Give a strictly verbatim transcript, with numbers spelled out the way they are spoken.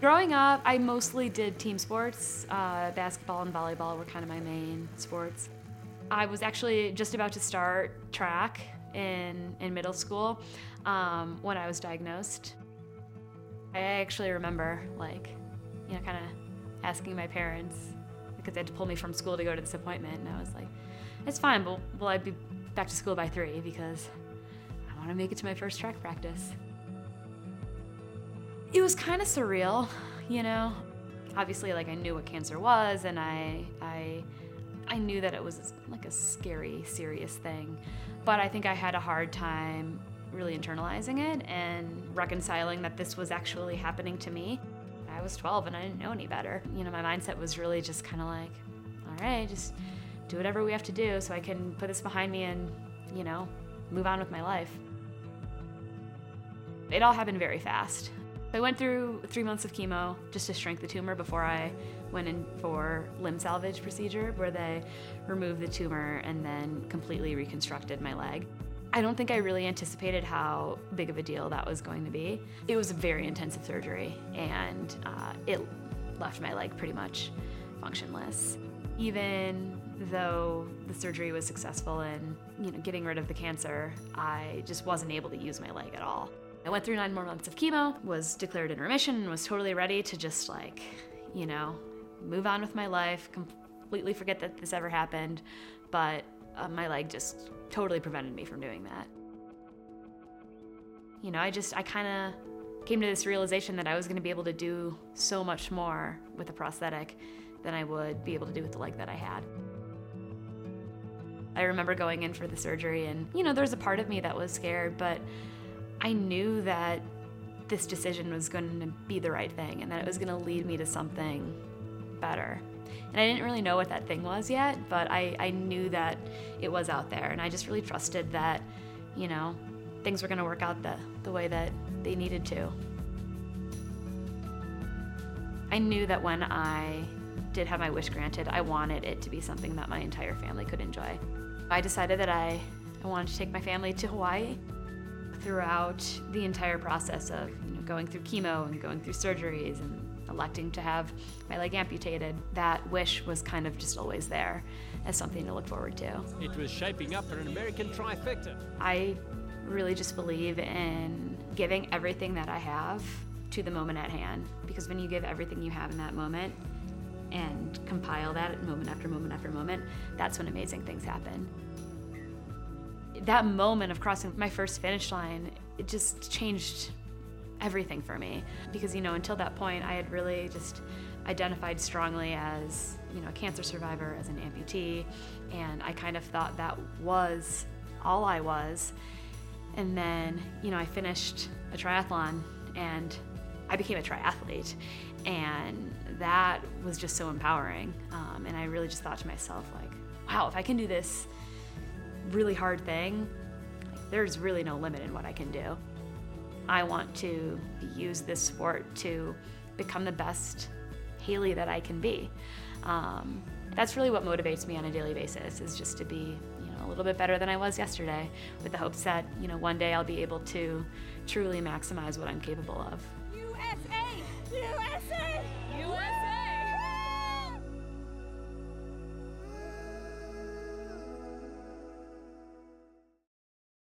Growing up, I mostly did team sports. Uh, basketball and volleyball were kind of my main sports. I was actually just about to start track in, in middle school um, when I was diagnosed. I actually remember, like, you know, kind of asking my parents, because they had to pull me from school to go to this appointment, and I was like, it's fine, but will I be back to school by three? Because I want to make it to my first track practice. It was kind of surreal, you know. Obviously, like, I knew what cancer was, and I, I, I knew that it was like a scary, serious thing. But I think I had a hard time really internalizing it and reconciling that this was actually happening to me. I was twelve and I didn't know any better. You know, my mindset was really just kind of like, all right, just do whatever we have to do so I can put this behind me and, you know, move on with my life. It all happened very fast. I went through three months of chemo just to shrink the tumor before I went in for limb salvage procedure, where they removed the tumor and then completely reconstructed my leg. I don't think I really anticipated how big of a deal that was going to be. It was a very intensive surgery, and uh, it left my leg pretty much functionless. Even though the surgery was successful in, you know, getting rid of the cancer, I just wasn't able to use my leg at all. I went through nine more months of chemo, was declared in remission, and was totally ready to just, like, you know, move on with my life, completely forget that this ever happened, but uh, my leg just totally prevented me from doing that. You know, I just, I kind of came to this realization that I was going to be able to do so much more with a prosthetic than I would be able to do with the leg that I had. I remember going in for the surgery, and, you know, there was a part of me that was scared, but I knew that this decision was going to be the right thing and that it was going to lead me to something better. And I didn't really know what that thing was yet, but I, I knew that it was out there, and I just really trusted that, you know, things were going to work out the, the way that they needed to. I knew that when I did have my wish granted, I wanted it to be something that my entire family could enjoy. I decided that I, I wanted to take my family to Hawaii. Throughout the entire process of, you know, going through chemo and going through surgeries and electing to have my leg amputated, that wish was kind of just always there as something to look forward to. It was shaping up for an American trifecta. I really just believe in giving everything that I have to the moment at hand, because when you give everything you have in that moment and compile that moment after moment after moment, that's when amazing things happen. That moment of crossing my first finish line, it just changed everything for me. Because, you know, until that point, I had really just identified strongly as, you know, a cancer survivor, as an amputee, and I kind of thought that was all I was. And then, you know, I finished a triathlon, and I became a triathlete, and that was just so empowering. Um, and I really just thought to myself, like, wow, if I can do this really hard thing, there's really no limit in what I can do. I want to use this sport to become the best Hailey that I can be. Um, that's really what motivates me on a daily basis, is just to be, you know, a little bit better than I was yesterday, with the hopes that, you know, one day I'll be able to truly maximize what I'm capable of.